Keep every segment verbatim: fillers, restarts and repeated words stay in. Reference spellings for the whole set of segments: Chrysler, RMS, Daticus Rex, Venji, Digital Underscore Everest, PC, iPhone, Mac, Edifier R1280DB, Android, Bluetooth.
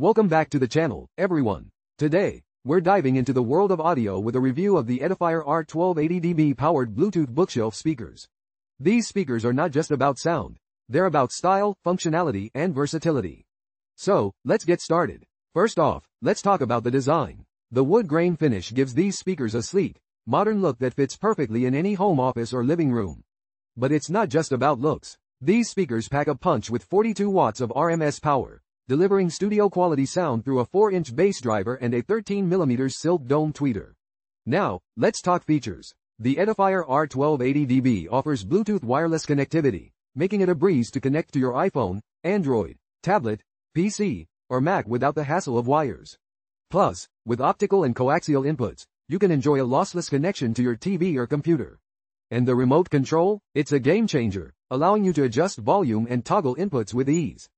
Welcome back to the channel, everyone. Today, we're diving into the world of audio with a review of the Edifier R twelve eighty D B powered Bluetooth bookshelf speakers. These speakers are not just about sound, they're about style, functionality, and versatility. So, let's get started. First off, let's talk about the design. The wood grain finish gives these speakers a sleek, modern look that fits perfectly in any home, office, or living room. But it's not just about looks. These speakers pack a punch with forty-two watts of R M S power, delivering studio-quality sound through a four inch bass driver and a thirteen millimeter silk dome tweeter. Now, let's talk features. The Edifier R twelve eighty D B offers Bluetooth wireless connectivity, making it a breeze to connect to your iPhone, Android, tablet, P C, or Mac without the hassle of wires. Plus, with optical and coaxial inputs, you can enjoy a lossless connection to your T V or computer. And the remote control? It's a game-changer, allowing you to adjust volume and toggle inputs with ease.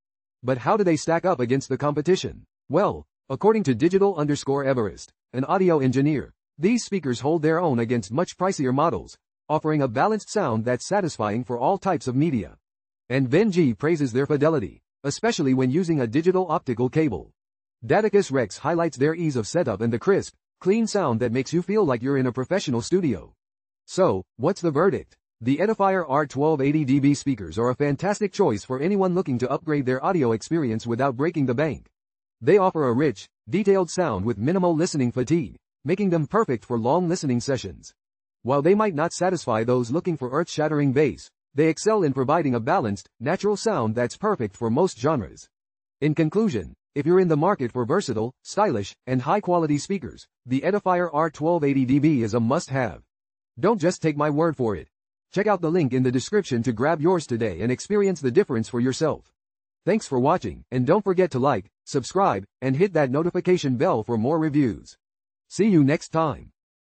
But how do they stack up against the competition? Well, according to Digital Underscore Everest, an audio engineer, these speakers hold their own against much pricier models, offering a balanced sound that's satisfying for all types of media. And Venji praises their fidelity, especially when using a digital optical cable. Daticus Rex highlights their ease of setup and the crisp, clean sound that makes you feel like you're in a professional studio. So, what's the verdict? The Edifier R twelve eighty D B speakers are a fantastic choice for anyone looking to upgrade their audio experience without breaking the bank. They offer a rich, detailed sound with minimal listening fatigue, making them perfect for long listening sessions. While they might not satisfy those looking for earth-shattering bass, they excel in providing a balanced, natural sound that's perfect for most genres. In conclusion, if you're in the market for versatile, stylish, and high-quality speakers, the Edifier R twelve eighty D B is a must-have. Don't just take my word for it. Check out the link in the description to grab yours today and experience the difference for yourself. Thanks for watching, and don't forget to like, subscribe, and hit that notification bell for more reviews. See you next time.